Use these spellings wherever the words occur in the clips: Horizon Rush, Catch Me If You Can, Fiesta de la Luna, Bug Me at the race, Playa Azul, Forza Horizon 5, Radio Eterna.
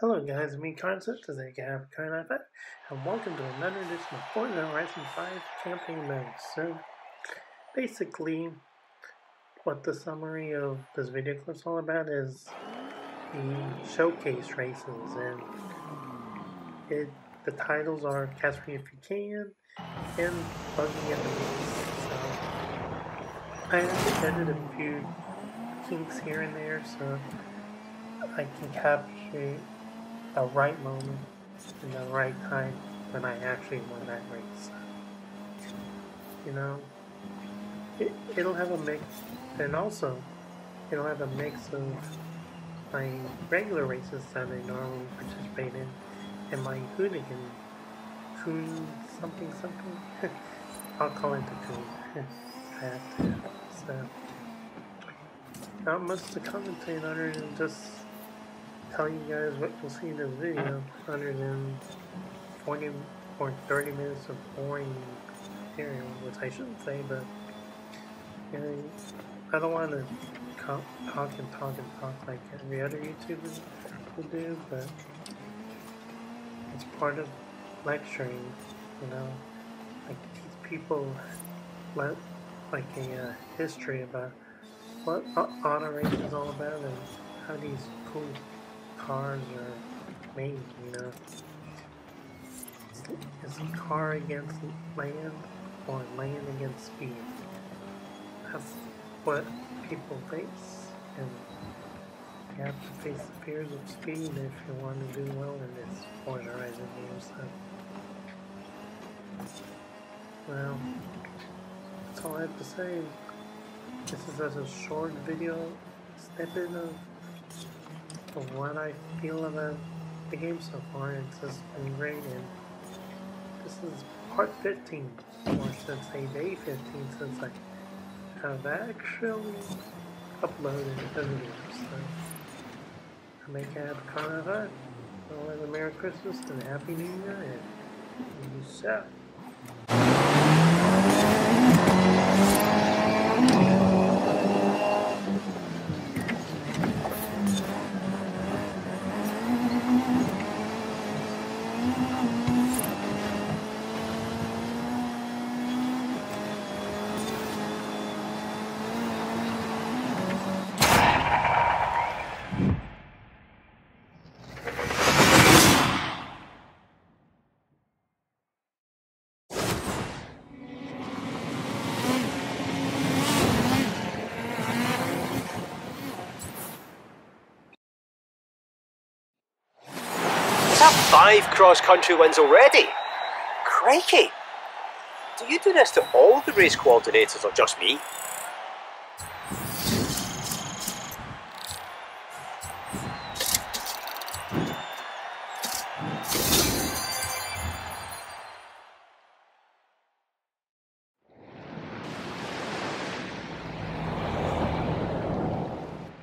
Hello guys, me Concept, as I have kind of it, and welcome to another edition of Forza Horizon 5 Campaign Mode. So, basically, what the summary of this video clip's all about is the showcase races, and the titles are Catch Me If You Can and Bug Me at the Race. So, I have added a few kinks here and there, so I can capture the right moment and the right time when I actually won that race. You know, it'll have a mix, and also it'll have a mix of my regular races that I normally participate in and my hoon something something. I'll call it the coon. I have to. So, not much to commentate other than just tell you guys what you'll see in this video, other than 40 or 30 minutes of boring material, which I shouldn't say, but you know, I don't want to talk like every other YouTuber will do, but it's part of lecturing, you know, like teach people like a history about what auto racing is all about and how these cool cars are made, you know. It's a car against land or land against speed. That's what people face, and you have to face the fears of speed if you want to do well in this Forza Horizon game. So, well, that's all I have to say. This is just a short video snippet of what I feel about the game so far. It's just been great, and this is part 15, or should say day 15, since I have actually uploaded the video. So I make it kind of fun. Well, have a Merry Christmas and a Happy New Year, and peace out. Five cross-country wins already? Crikey! Do you do this to all the race coordinators or just me?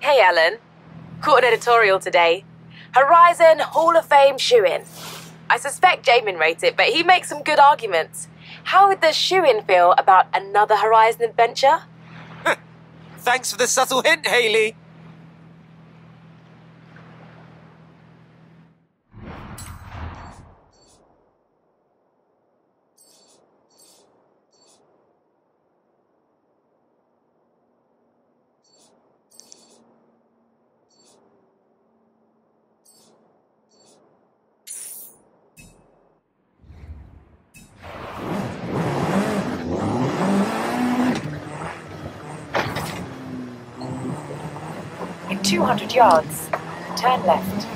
Hey Alan, caught an editorial today. Horizon Hall of Fame shoe-in. I suspect Jamin rates it, but he makes some good arguments. How would the shoe-in feel about another Horizon adventure? Thanks for the subtle hint, Hayley. In 200 yards, turn left.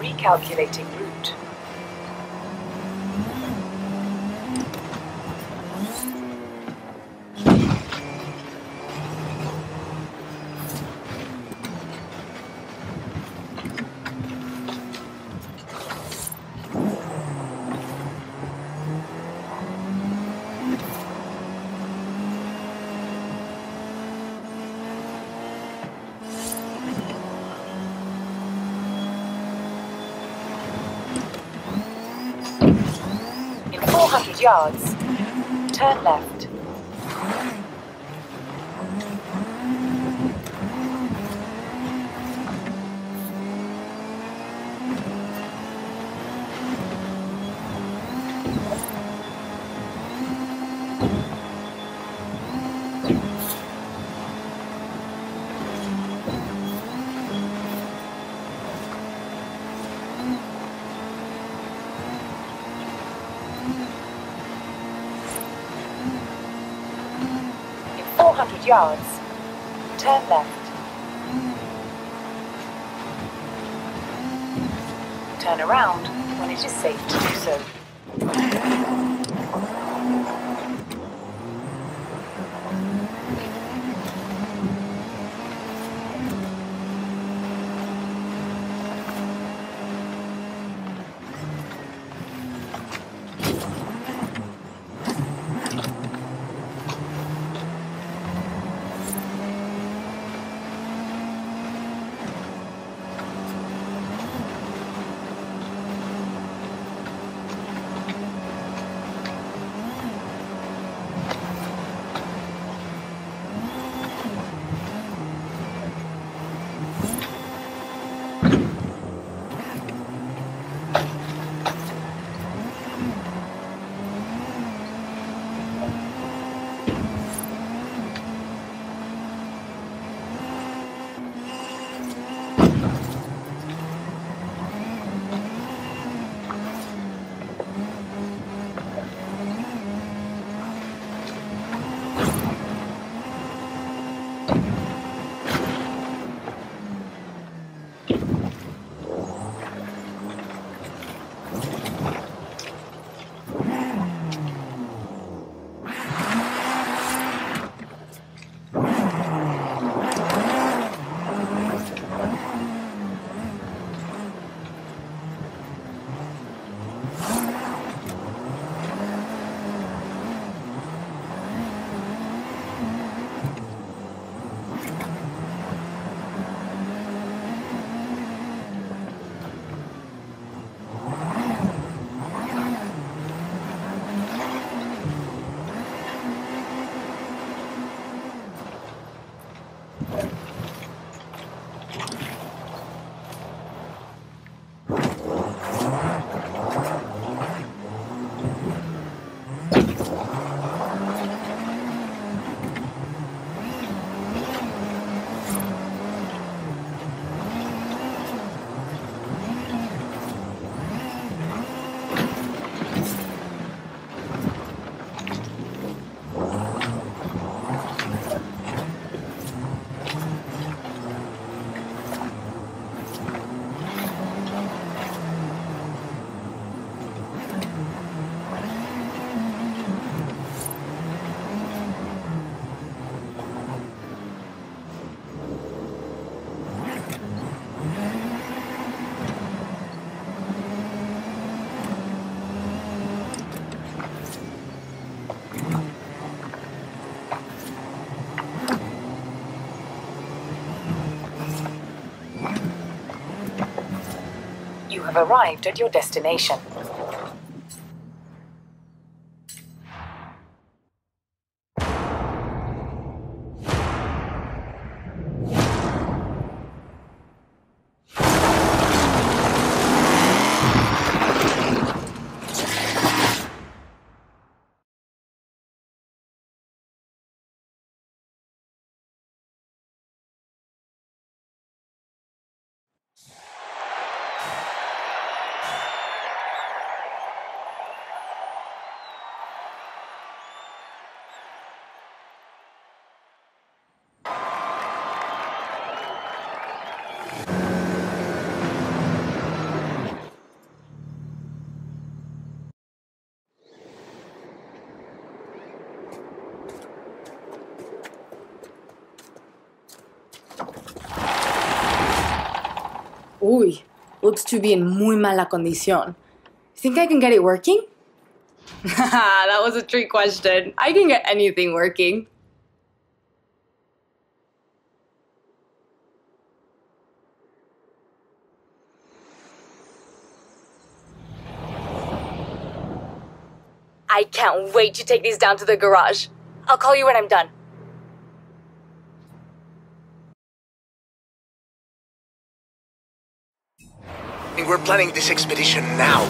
Recalculating route. Yards, turn left. Yards, turn left. Turn around when it is safe to do so. You have arrived at your destination. Uy, looks to be in muy mala condición. Think I can get it working? Haha, that was a trick question. I can get anything working. I can't wait to take these down to the garage. I'll call you when I'm done. We're planning this expedition now.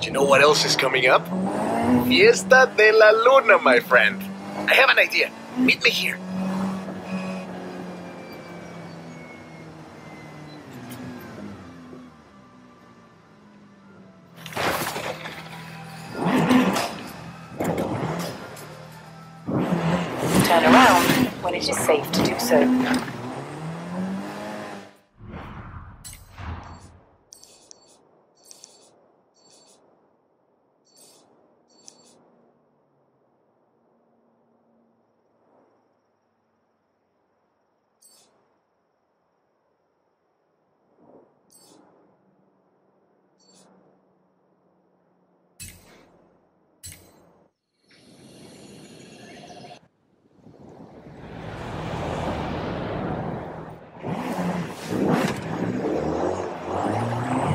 Do you know what else is coming up? Fiesta de la Luna, my friend. I have an idea. Meet me here. Turn around when it is safe to do so.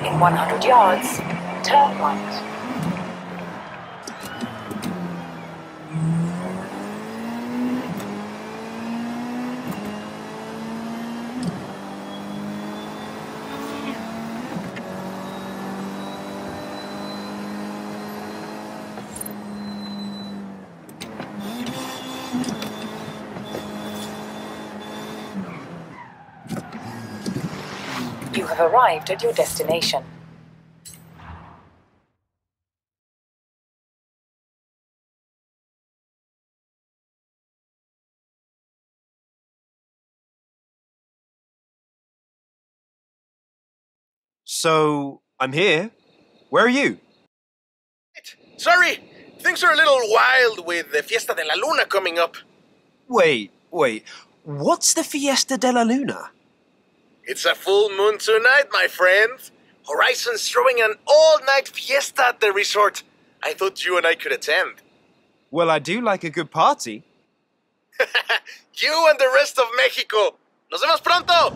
In 100 yards, turn right. You have arrived at your destination. So, I'm here. Where are you? Sorry, things are a little wild with the Fiesta de la Luna coming up. Wait. What's the Fiesta de la Luna? It's a full moon tonight, my friend. Horizon's throwing an all-night fiesta at the resort. I thought you and I could attend. Well, I do like a good party. You and the rest of Mexico. Nos vemos pronto!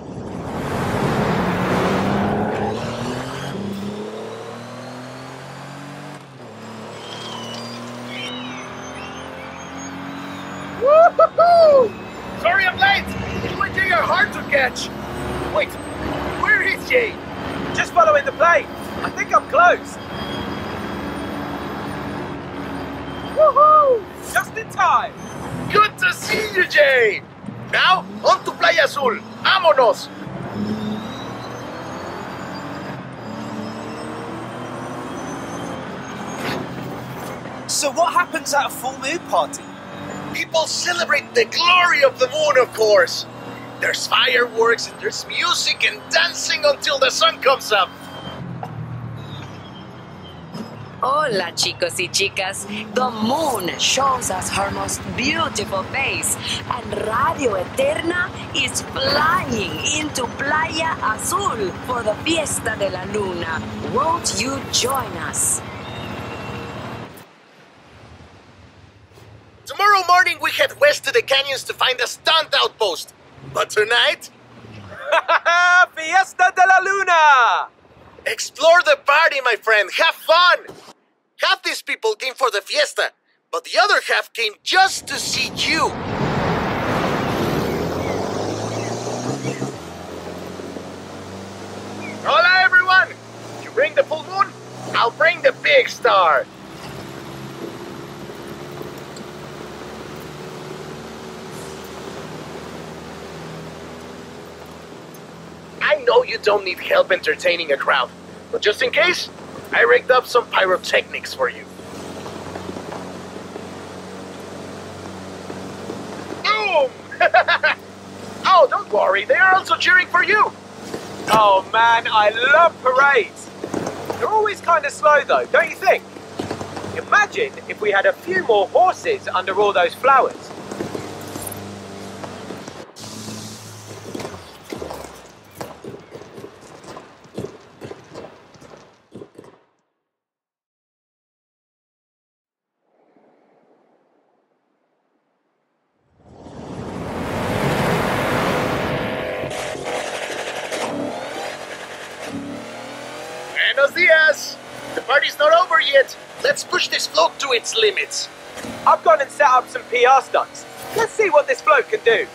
Woo-hoo-hoo! Sorry I'm late. It will take a heart to catch. Wait, where is she? Just following the plane. I think I'm close. Woohoo! Just in time. Good to see you, Jay. Now, on to Playa Azul. Vámonos. So what happens at a full moon party? People celebrate the glory of the moon, of course. There's fireworks, and there's music and dancing until the sun comes up. Hola, chicos y chicas. The moon shows us her most beautiful face, and Radio Eterna is flying into Playa Azul for the Fiesta de la Luna. Won't you join us? Tomorrow morning we head west to the canyons to find a stunt outpost. But tonight... Fiesta de la Luna! Explore the party, my friend. Have fun! Half these people came for the fiesta, but the other half came just to see you. Hola, everyone! You bring the full moon? I'll bring the big star. I know you don't need help entertaining a crowd, but just in case, I rigged up some pyrotechnics for you. Boom! Oh, don't worry, they are also cheering for you! Oh man, I love parades! They're always kind of slow though, don't you think? Imagine if we had a few more horses under all those flowers. Buenos dias! The party's not over yet. Let's push this float to its limits. I've gone and set up some PR stunts. Let's see what this float can do.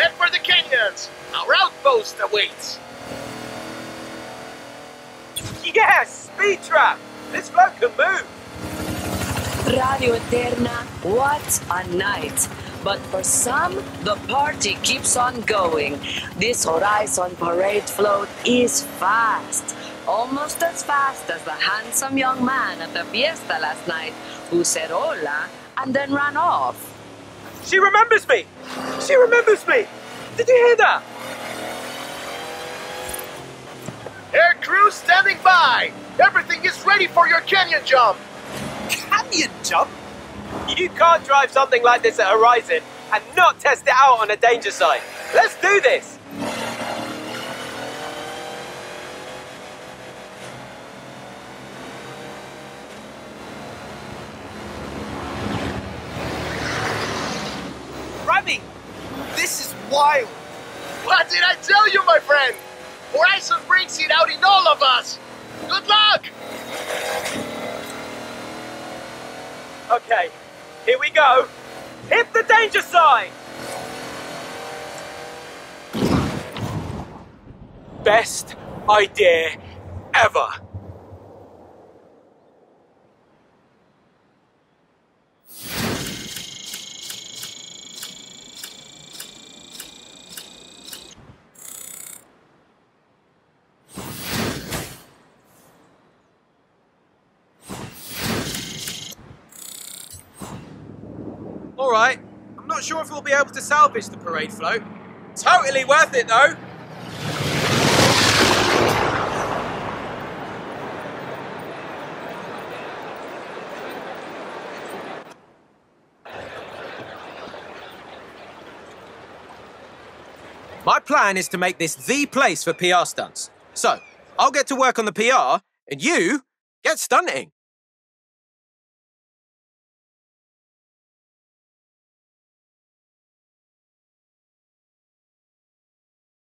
Head for the canyons. Our outpost awaits. Yes! Speed trap! This float can move. Radio Eterna, what a night! but for some, the party keeps on going. This Horizon parade float is fast, almost as fast as the handsome young man at the fiesta last night who said hola and then ran off. She remembers me! She remembers me! Did you hear that? Air crew standing by! Everything is ready for your canyon jump! Canyon jump? You can't drive something like this at Horizon and not test it out on a danger sign. Let's do this! Rami, this is wild! What did I tell you, my friend? Horizon brings it out in all of us! Good luck! Okay, here we go. Hit the danger sign! Best idea ever. Alright, I'm not sure if we'll be able to salvage the parade float. Totally worth it though! My plan is to make this the place for PR stunts. So, I'll get to work on the PR, and you get stunting.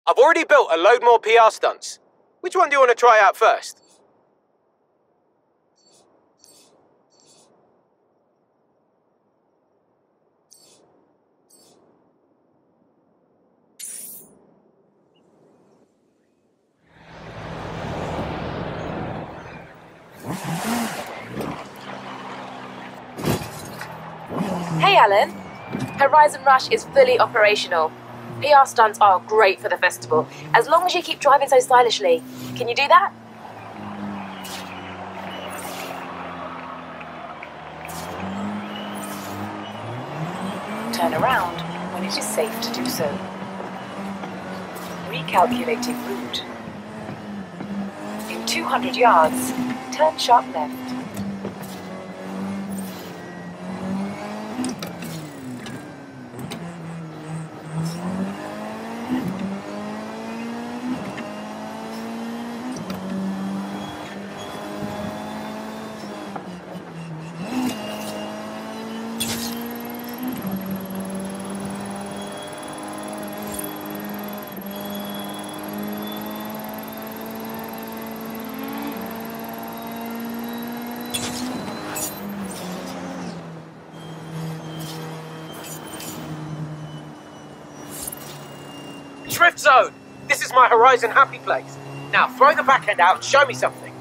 I've already built a load more PR stunts. Which one do you want to try out first? Hey Alan, Horizon Rush is fully operational. PR stunts are great for the festival, as long as you keep driving so stylishly. Can you do that? Turn around when it is safe to do so. Recalculating route. In 200 yards, turn sharp left. Drift zone! This is my Horizon happy place. Now throw the back end out and show me something.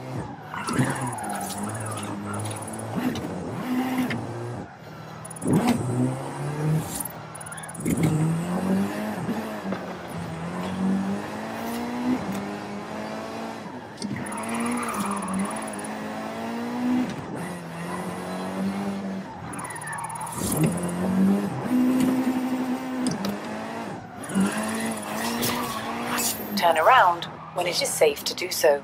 Turn around when it is safe to do so.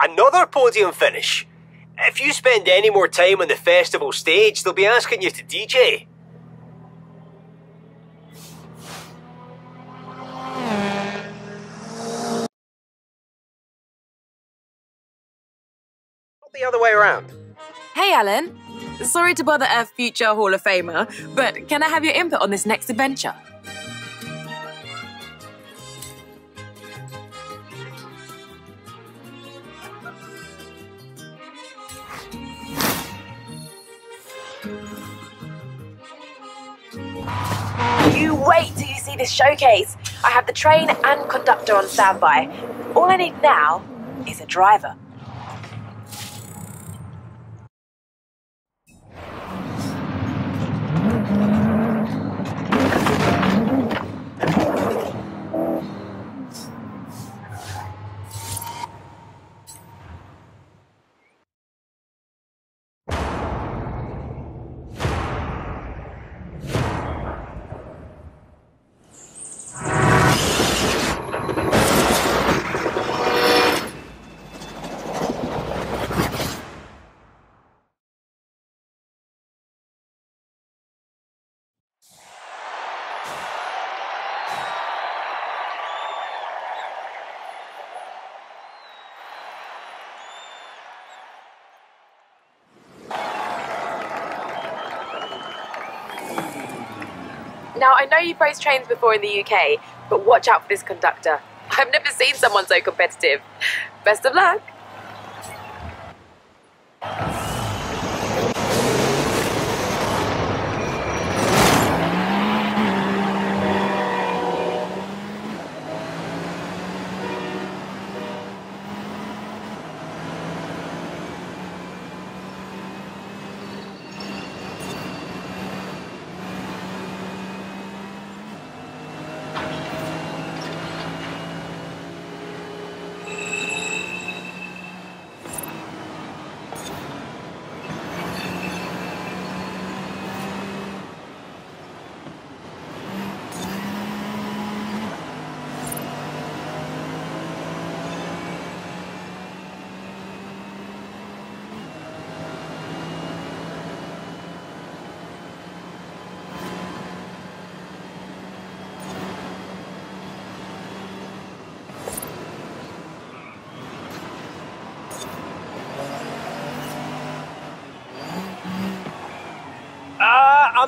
Another podium finish. If you spend any more time on the festival stage, they'll be asking you to DJ. Not the other way around. Hey Alan, sorry to bother a future Hall of Famer, but can I have your input on this next adventure? You wait till you see this showcase. I have the train and conductor on standby. All I need now is a driver. Now, I know you've raced trains before in the UK, but watch out for this conductor. I've never seen someone so competitive. Best of luck.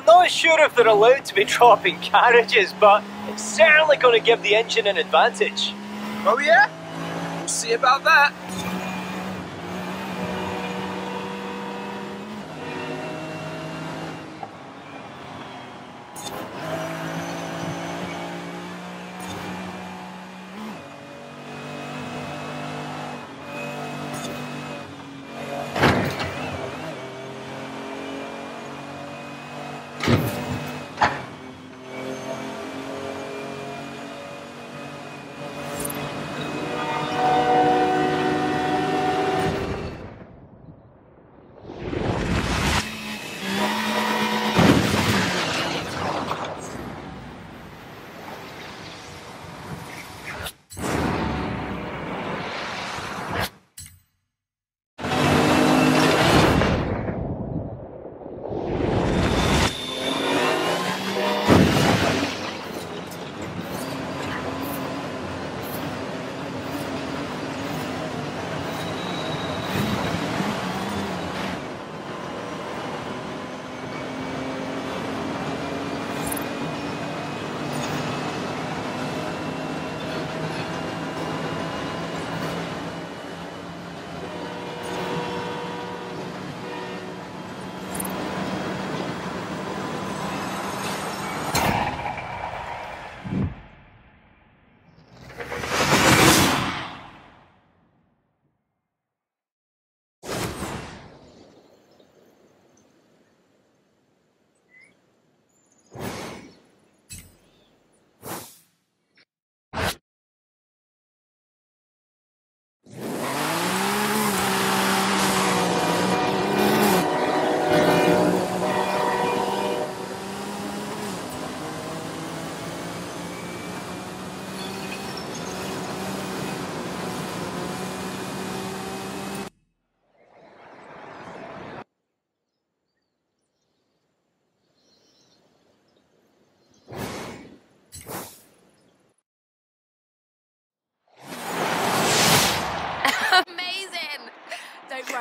I'm not sure if they're allowed to be dropping carriages, but it's certainly going to give the engine an advantage. Oh yeah? We'll see about that.